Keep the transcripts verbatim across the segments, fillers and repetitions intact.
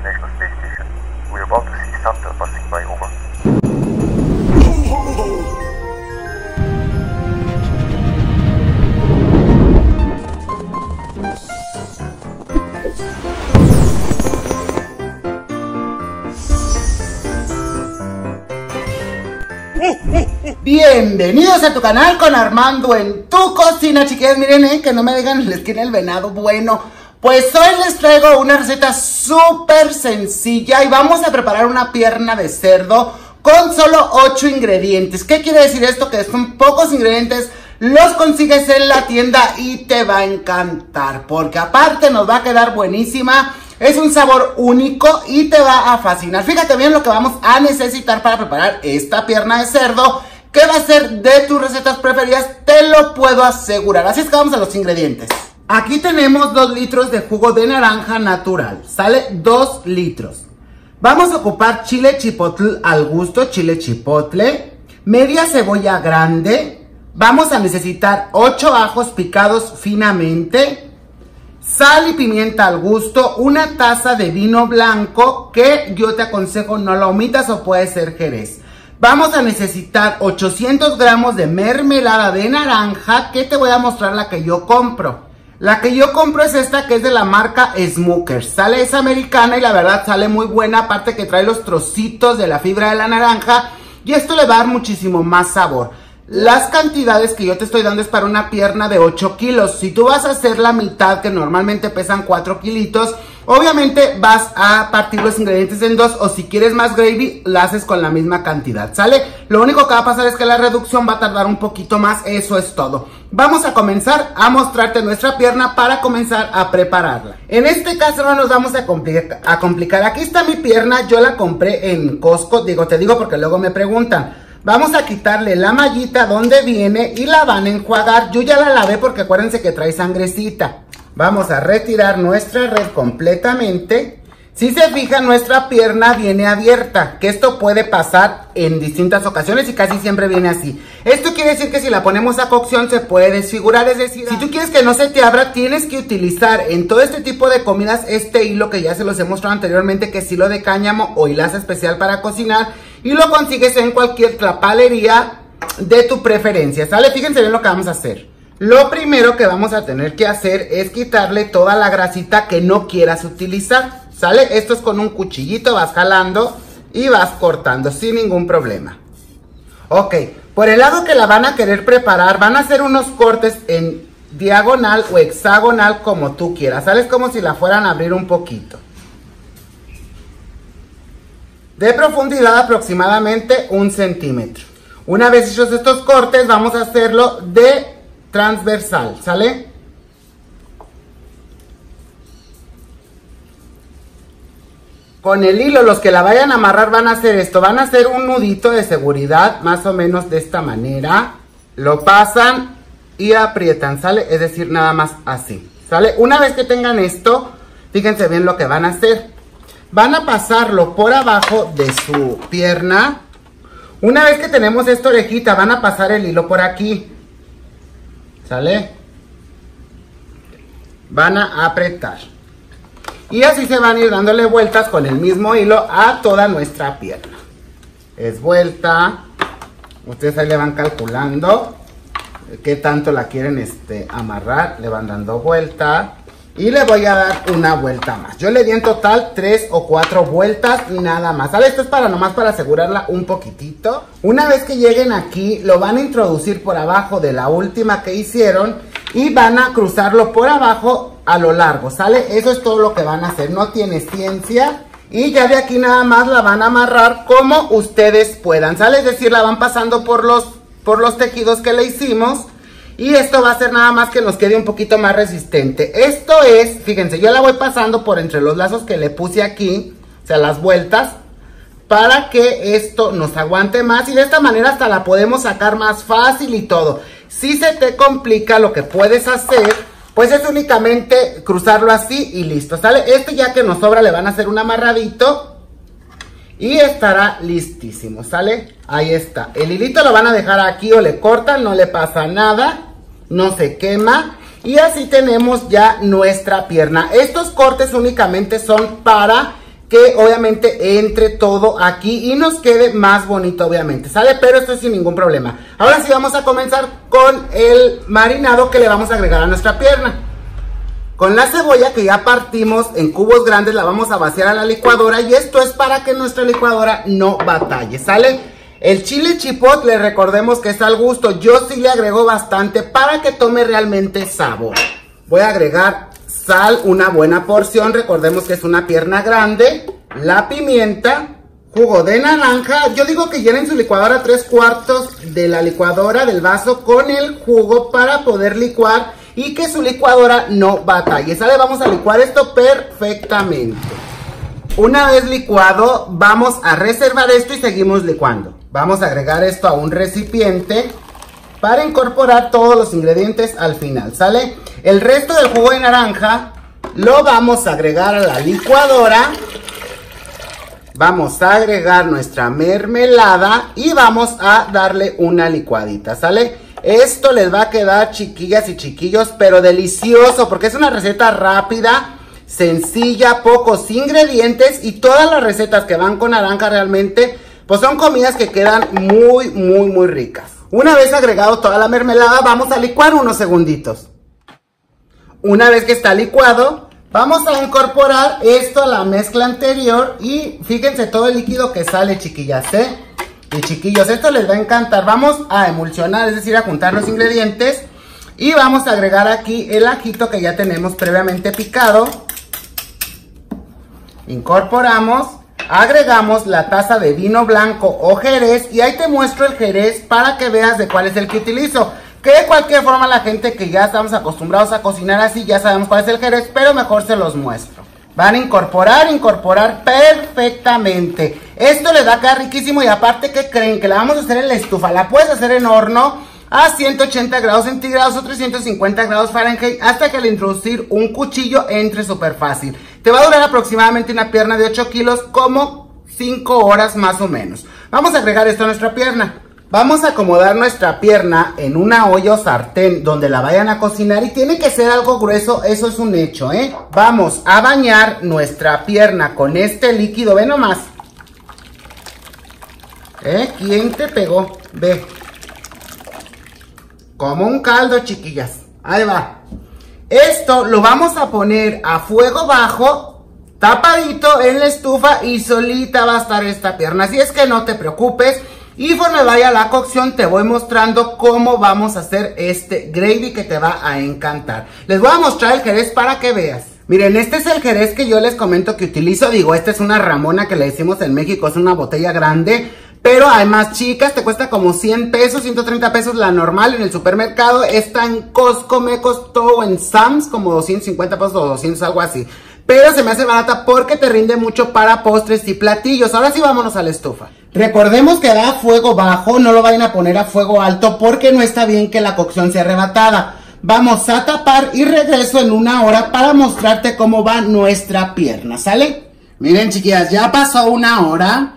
near National Space Station. We are about to see Santa passing by. Over. Bienvenidos a tu canal con Armando en tu cocina, chiquillas. Miren, eh, que no me digan, les tiene el venado bueno. Pues hoy les traigo una receta súper sencilla y vamos a preparar una pierna de cerdo con solo ocho ingredientes. ¿Qué quiere decir esto? Que son pocos ingredientes, los consigues en la tienda y te va a encantar, porque aparte nos va a quedar buenísima. Es un sabor único y te va a fascinar. Fíjate bien lo que vamos a necesitar para preparar esta pierna de cerdo, que va a ser de tus recetas preferidas, te lo puedo asegurar. Así es que vamos a los ingredientes. Aquí tenemos dos litros de jugo de naranja natural, sale dos litros. Vamos a ocupar chile chipotle al gusto, chile chipotle, media cebolla grande. Vamos a necesitar ocho ajos picados finamente, sal y pimienta al gusto, una taza de vino blanco, que yo te aconsejo no lo omitas, o puede ser jerez. Vamos a necesitar ochocientos gramos de mermelada de naranja, que te voy a mostrar la que yo compro. La que yo compro es esta, que es de la marca Smucker. Sale, es americana y la verdad sale muy buena, aparte que trae los trocitos de la fibra de la naranja y esto le va a dar muchísimo más sabor. Las cantidades que yo te estoy dando es para una pierna de ocho kilos. Si tú vas a hacer la mitad, que normalmente pesan cuatro kilitos, obviamente vas a partir los ingredientes en dos, o si quieres más gravy, la haces con la misma cantidad, ¿sale? Lo único que va a pasar es que la reducción va a tardar un poquito más, eso es todo. Vamos a comenzar a mostrarte nuestra pierna para comenzar a prepararla. En este caso no nos vamos a, complica a complicar. Aquí está mi pierna, yo la compré en Costco. Digo, te digo porque luego me preguntan. Vamos a quitarle la mallita donde viene y la van a enjuagar. Yo ya la lavé porque acuérdense que trae sangrecita. Vamos a retirar nuestra red completamente. Si se fijan, nuestra pierna viene abierta, que esto puede pasar en distintas ocasiones y casi siempre viene así. Esto quiere decir que si la ponemos a cocción se puede desfigurar, es decir, si tú quieres que no se te abra, tienes que utilizar en todo este tipo de comidas este hilo que ya se los he mostrado anteriormente, que es hilo de cáñamo o hilaza especial para cocinar, y lo consigues en cualquier trapalería de tu preferencia, ¿sale? Fíjense bien lo que vamos a hacer. Lo primero que vamos a tener que hacer es quitarle toda la grasita que no quieras utilizar, ¿sale? Esto es con un cuchillito, vas jalando y vas cortando sin ningún problema. Ok, por el lado que la van a querer preparar, van a hacer unos cortes en diagonal o hexagonal, como tú quieras, ¿sale? Es como si la fueran a abrir un poquito. De profundidad aproximadamente un centímetro. Una vez hechos estos cortes, vamos a hacerlo de transversal, ¿sale? Con el hilo, los que la vayan a amarrar van a hacer esto, van a hacer un nudito de seguridad, más o menos de esta manera, lo pasan y aprietan, ¿sale? Es decir, nada más así, ¿sale? Una vez que tengan esto, fíjense bien lo que van a hacer, van a pasarlo por abajo de su pierna. Una vez que tenemos esta orejita, van a pasar el hilo por aquí, ¿sale? Van a apretar. Y así se van a ir dándole vueltas con el mismo hilo a toda nuestra pierna. Es vuelta. Ustedes ahí le van calculando qué tanto la quieren este, amarrar. Le van dando vuelta. Y le voy a dar una vuelta más. Yo le di en total tres o cuatro vueltas y nada más. ¿Sale? Esto es para nomás para asegurarla un poquitito. Una vez que lleguen aquí, lo van a introducir por abajo de la última que hicieron. Y van a cruzarlo por abajo a lo largo, ¿sale? Eso es todo lo que van a hacer, no tiene ciencia. Y ya de aquí nada más la van a amarrar como ustedes puedan, ¿sale? Es decir, la van pasando por los, por los tejidos que le hicimos. Y esto va a ser nada más que nos quede un poquito más resistente. Esto es, fíjense, yo la voy pasando por entre los lazos que le puse aquí, o sea, las vueltas, para que esto nos aguante más. Y de esta manera hasta la podemos sacar más fácil y todo. Si se te complica, lo que puedes hacer pues es únicamente cruzarlo así y listo, ¿sale? Esto ya que nos sobra le van a hacer un amarradito y estará listísimo, ¿sale? Ahí está. El hilito lo van a dejar aquí o le cortan, no le pasa nada, no se quema. Y así tenemos ya nuestra pierna. Estos cortes únicamente son para que obviamente entre todo aquí y nos quede más bonito, obviamente, ¿sale? Pero esto es sin ningún problema. Ahora sí vamos a comenzar con el marinado que le vamos a agregar a nuestra pierna. Con la cebolla que ya partimos en cubos grandes la vamos a vaciar a la licuadora, y esto es para que nuestra licuadora no batalle, ¿sale? El chile chipotle, recordemos que es al gusto, yo sí le agrego bastante para que tome realmente sabor. Voy a agregar sal, una buena porción, recordemos que es una pierna grande, la pimienta, jugo de naranja. Yo digo que llenen su licuadora tres cuartos de la licuadora del vaso con el jugo para poder licuar y que su licuadora no batalle, ¿sale? Vamos a licuar esto perfectamente. Una vez licuado, vamos a reservar esto y seguimos licuando. Vamos a agregar esto a un recipiente para incorporar todos los ingredientes al final, ¿sale? El resto del jugo de naranja lo vamos a agregar a la licuadora. Vamos a agregar nuestra mermelada y vamos a darle una licuadita, ¿sale? Esto les va a quedar, chiquillas y chiquillos, pero delicioso, porque es una receta rápida, sencilla, pocos ingredientes, y todas las recetas que van con naranja realmente pues son comidas que quedan muy, muy, muy ricas. Una vez agregado toda la mermelada, vamos a licuar unos segunditos. Una vez que está licuado, vamos a incorporar esto a la mezcla anterior y fíjense todo el líquido que sale, chiquillas, ¿eh? Y chiquillos, esto les va a encantar. Vamos a emulsionar, es decir, a juntar los ingredientes, y vamos a agregar aquí el ajito que ya tenemos previamente picado. Incorporamos, agregamos la taza de vino blanco o jerez, y ahí te muestro el jerez para que veas de cuál es el que utilizo, que de cualquier forma la gente que ya estamos acostumbrados a cocinar así ya sabemos cuál es el jerez, pero mejor se los muestro. Van a incorporar, incorporar perfectamente. Esto les va a quedar riquísimo, y aparte, ¿qué creen? Que la vamos a hacer en la estufa. La puedes hacer en horno a ciento ochenta grados centígrados o trescientos cincuenta grados Fahrenheit, hasta que al introducir un cuchillo entre súper fácil. Te va a durar aproximadamente una pierna de ocho kilos, como cinco horas más o menos. Vamos a agregar esto a nuestra pierna. Vamos a acomodar nuestra pierna en una olla o sartén donde la vayan a cocinar, y tiene que ser algo grueso, eso es un hecho, ¿eh? Vamos a bañar nuestra pierna con este líquido, ve nomás. ¿Eh? ¿Quién te pegó? Ve. Como un caldo, chiquillas. Ahí va. Esto lo vamos a poner a fuego bajo, tapadito en la estufa, y solita va a estar esta pierna. Así es que no te preocupes. Y conforme vaya la cocción te voy mostrando cómo vamos a hacer este gravy que te va a encantar. Les voy a mostrar el jerez para que veas. Miren, este es el jerez que yo les comento que utilizo. Digo, esta es una ramona que le decimos en México, es una botella grande, pero hay más chicas, te cuesta como cien pesos, ciento treinta pesos la normal en el supermercado. Esta en Costco me costó, en Sam's, como doscientos cincuenta pesos o doscientos, algo así. Pero se me hace barata porque te rinde mucho para postres y platillos. Ahora sí vámonos a la estufa. Recordemos que da fuego bajo, no lo vayan a poner a fuego alto porque no está bien que la cocción sea arrebatada. Vamos a tapar y regreso en una hora para mostrarte cómo va nuestra pierna, ¿sale? Miren, chiquillas, ya pasó una hora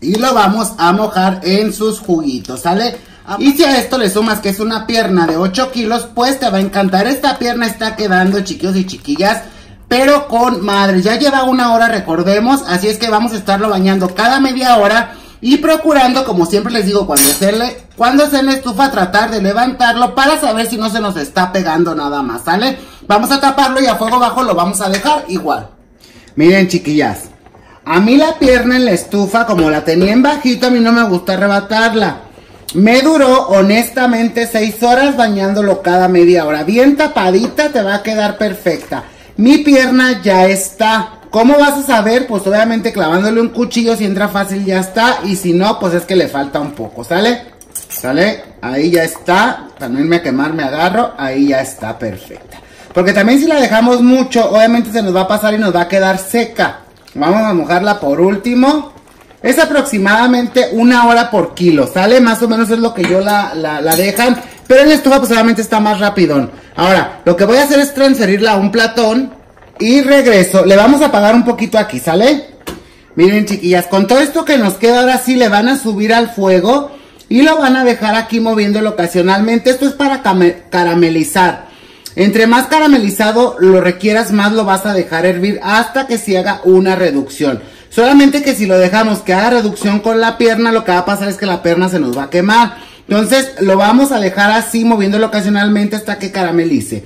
y lo vamos a mojar en sus juguitos, ¿sale? Y si a esto le sumas que es una pierna de ocho kilos, pues te va a encantar. Esta pierna está quedando, chiquillos y chiquillas, pero con madre. Ya lleva una hora, recordemos, así es que vamos a estarlo bañando cada media hora y procurando, como siempre les digo, cuando se le, cuando esté en la estufa, tratar de levantarlo para saber si no se nos está pegando nada más, ¿sale? Vamos a taparlo y a fuego bajo lo vamos a dejar igual. Miren, chiquillas, a mí la pierna en la estufa, como la tenía en bajito, a mí no me gusta arrebatarla. Me duró honestamente seis horas bañándolo cada media hora. Bien tapadita te va a quedar perfecta. Mi pierna ya está. ¿Cómo vas a saber? Pues obviamente clavándole un cuchillo, si entra fácil ya está, y si no, pues es que le falta un poco, ¿sale? ¿Sale? Ahí ya está. Para no irme a quemar me agarro, ahí ya está perfecta. Porque también si la dejamos mucho, obviamente se nos va a pasar y nos va a quedar seca. Vamos a mojarla por último. Es aproximadamente una hora por kilo, ¿sale? Más o menos es lo que yo la, la, la dejan. Pero en la estufa pues obviamente está más rapidón. Ahora, lo que voy a hacer es transferirla a un platón y regreso. Le vamos a apagar un poquito aquí, ¿sale? Miren, chiquillas, con todo esto que nos queda ahora sí le van a subir al fuego y lo van a dejar aquí moviéndolo ocasionalmente. Esto es para caramelizar. Entre más caramelizado lo requieras, más lo vas a dejar hervir hasta que se haga una reducción. Solamente que si lo dejamos que haga reducción con la pierna, lo que va a pasar es que la pierna se nos va a quemar. Entonces lo vamos a dejar así, moviéndolo ocasionalmente hasta que caramelice.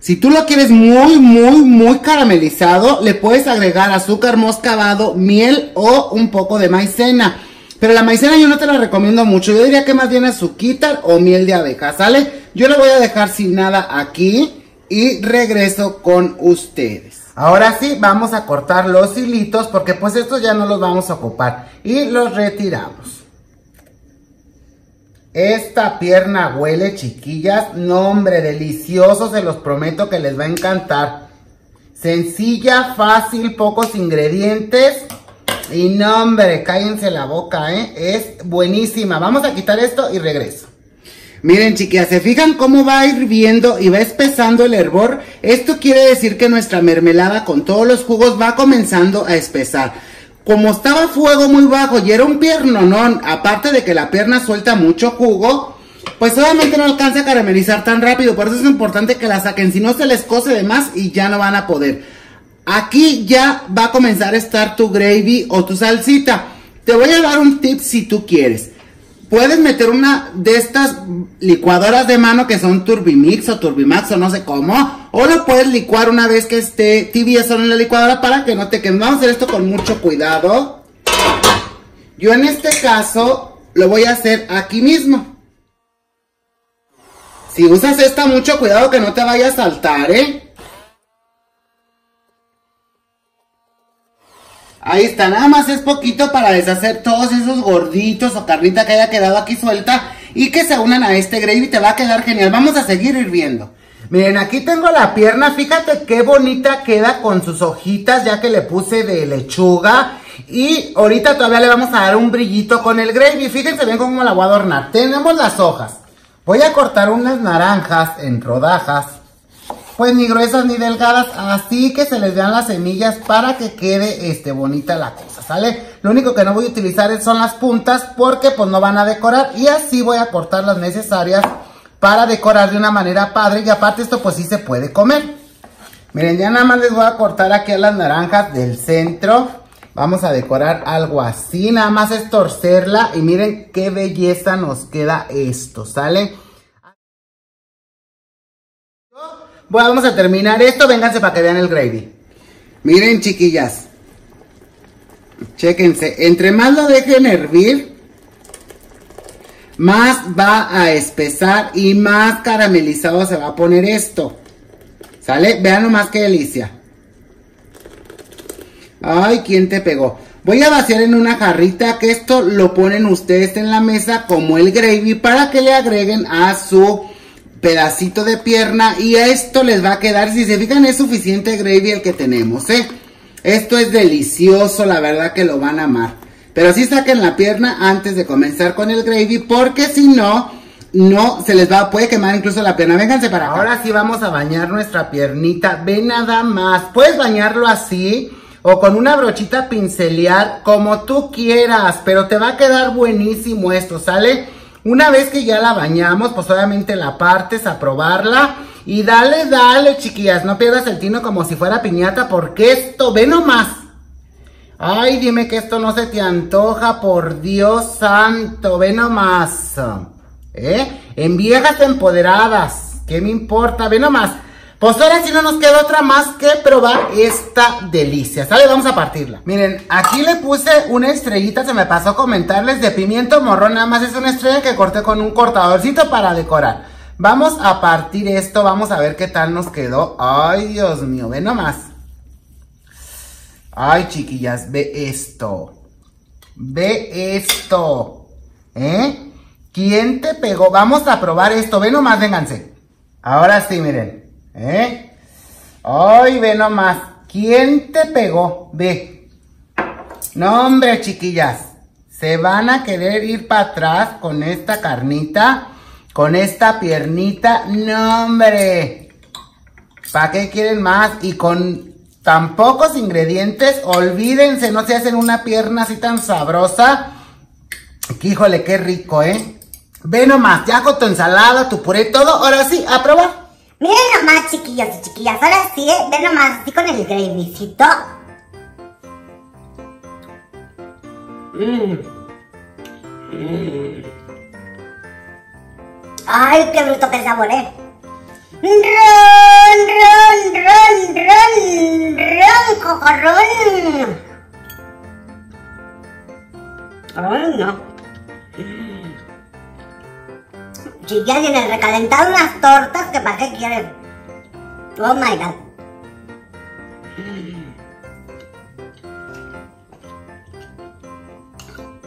Si tú lo quieres muy, muy, muy caramelizado, le puedes agregar azúcar moscabado, miel o un poco de maicena. Pero la maicena yo no te la recomiendo mucho. Yo diría que más bien azuquitar o miel de abeja, ¿sale? Yo lo voy a dejar sin nada aquí y regreso con ustedes. Ahora sí, vamos a cortar los hilitos porque pues estos ya no los vamos a ocupar. Y los retiramos. Esta pierna huele, chiquillas, no hombre, delicioso, se los prometo que les va a encantar. Sencilla, fácil, pocos ingredientes y no hombre, cállense la boca, ¿eh? Es buenísima. Vamos a quitar esto y regreso. Miren, chiquillas, ¿se fijan cómo va hirviendo y va espesando el hervor? Esto quiere decir que nuestra mermelada con todos los jugos va comenzando a espesar. Como estaba fuego muy bajo y era un piernonón, aparte de que la pierna suelta mucho jugo, pues obviamente no alcanza a caramelizar tan rápido. Por eso es importante que la saquen, si no se les cose de más y ya no van a poder. Aquí ya va a comenzar a estar tu gravy o tu salsita. Te voy a dar un tip si tú quieres. Puedes meter una de estas licuadoras de mano que son Turbimax o Turbimax o no sé cómo. O lo puedes licuar una vez que esté tibia solo en la licuadora para que no te quemes. Vamos a hacer esto con mucho cuidado. Yo en este caso lo voy a hacer aquí mismo. Si usas esta, mucho cuidado que no te vaya a saltar, ¿eh? Ahí está, nada más es poquito para deshacer todos esos gorditos o carnita que haya quedado aquí suelta y que se unan a este gravy. Te va a quedar genial. Vamos a seguir hirviendo. Miren, aquí tengo la pierna, fíjate qué bonita queda con sus hojitas ya que le puse de lechuga. Y ahorita todavía le vamos a dar un brillito con el gravy. Fíjense bien cómo la voy a adornar. Tenemos las hojas. Voy a cortar unas naranjas en rodajas, pues ni gruesas ni delgadas, así que se les vean las semillas para que quede este, bonita la cosa, ¿sale? Lo único que no voy a utilizar son las puntas porque pues no van a decorar, y así voy a cortar las necesarias para decorar de una manera padre, y aparte esto pues sí se puede comer. Miren, ya nada más les voy a cortar aquí las naranjas del centro. Vamos a decorar algo así, nada más es torcerla y miren qué belleza nos queda esto, ¿sale? Bueno, vamos a terminar esto, vénganse para que vean el gravy. Miren, chiquillas, chéquense, entre más lo dejen hervir, más va a espesar y más caramelizado se va a poner esto, ¿sale? Vean nomás qué delicia. Ay, ¿quién te pegó? Voy a vaciar en una jarrita, que esto lo ponen ustedes en la mesa como el gravy para que le agreguen a su pedacito de pierna, y a esto les va a quedar, si se fijan, es suficiente gravy el que tenemos, ¿eh? Esto es delicioso, la verdad que lo van a amar. Pero sí saquen la pierna antes de comenzar con el gravy, porque si no, no se les va, puede quemar incluso la pierna. Vénganse para acá. Ahora sí vamos a bañar nuestra piernita, ve nada más. Puedes bañarlo así o con una brochita pincelear, como tú quieras, pero te va a quedar buenísimo esto, ¿sale? Una vez que ya la bañamos, pues obviamente la partes a probarla. Y dale, dale, chiquillas, no pierdas el tino como si fuera piñata, porque esto, ve nomás. Ay, dime que esto no se te antoja, por Dios santo, ve nomás. ¿Eh? En viejas empoderadas, ¿qué me importa? Ve nomás. Pues ahora sí no nos queda otra más que probar esta delicia, ¿sale? Vamos a partirla. Miren, aquí le puse una estrellita, se me pasó comentarles, de pimiento morrón, nada más es una estrella que corté con un cortadorcito para decorar. Vamos a partir esto, vamos a ver qué tal nos quedó. Ay, Dios mío, ve nomás. Ay, chiquillas, ve esto. Ve esto. ¿Eh? ¿Quién te pegó? Vamos a probar esto, ve nomás, vénganse. Ahora sí, miren. ¿Eh? Ay, ve nomás. ¿Quién te pegó? Ve. No, hombre, chiquillas, se van a querer ir para atrás con esta carnita, con esta piernita. No, hombre, ¿para qué quieren más? Y con tan pocos ingredientes, olvídense, no se hacen una pierna así tan sabrosa. Que, híjole, qué rico, ¿eh? Ve nomás, ya con tu ensalada, tu puré, todo. Ahora sí, a probar. Miren nomás, chiquillos y chiquillas, ahora sí, ¿eh? Ven nomás así con el gravycito. Mmm. Mmm. Ay, qué bruto que sabor, ¿eh? Ron, ron, ron, ron, ron, cocorrón. Ay, no. Si ya tienen recalentado unas tortas, que para qué quieren. Oh my god.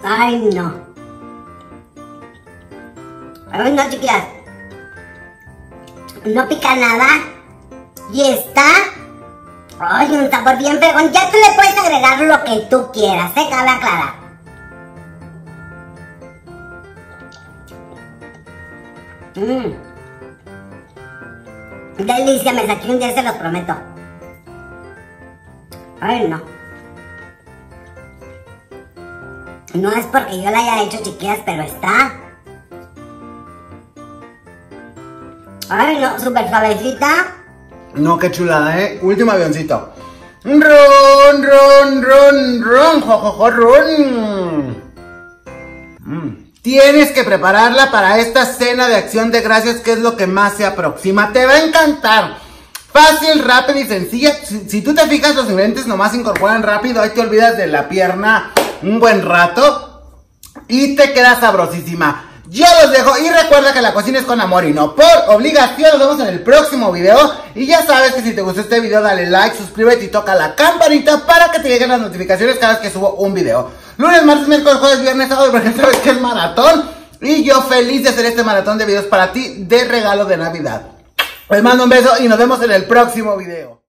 Ay, no. Ay, no, chiquillas. No pica nada. Y está... ay, un sabor bien fregón. Ya tú le puedes agregar lo que tú quieras, ¿eh? Cabe aclarar. Mmm. Delicia, me saqué un día, se los prometo. Ay, no. No es porque yo la haya hecho, chiquillas, pero está. Ay, no, súper suavecita. No, qué chulada, ¿eh? Último avioncito. Ron, ron, ron, ron, jojojo, ron. Mmm. Tienes que prepararla para esta cena de acción de gracias, que es lo que más se aproxima. Te va a encantar. Fácil, rápida y sencilla. Si, si tú te fijas, los ingredientes nomás se incorporan rápido. Ahí te olvidas de la pierna un buen rato y te queda sabrosísima. Yo los dejo y recuerda que la cocina es con amor y no por obligación. Nos vemos en el próximo video. Y ya sabes que si te gustó este video, dale like, suscríbete y toca la campanita para que te lleguen las notificaciones cada vez que subo un video. Lunes, martes, miércoles, jueves, viernes, sábado, porque sabes que es maratón. Y yo feliz de hacer este maratón de videos para ti de regalo de Navidad. Les mando un beso y nos vemos en el próximo video.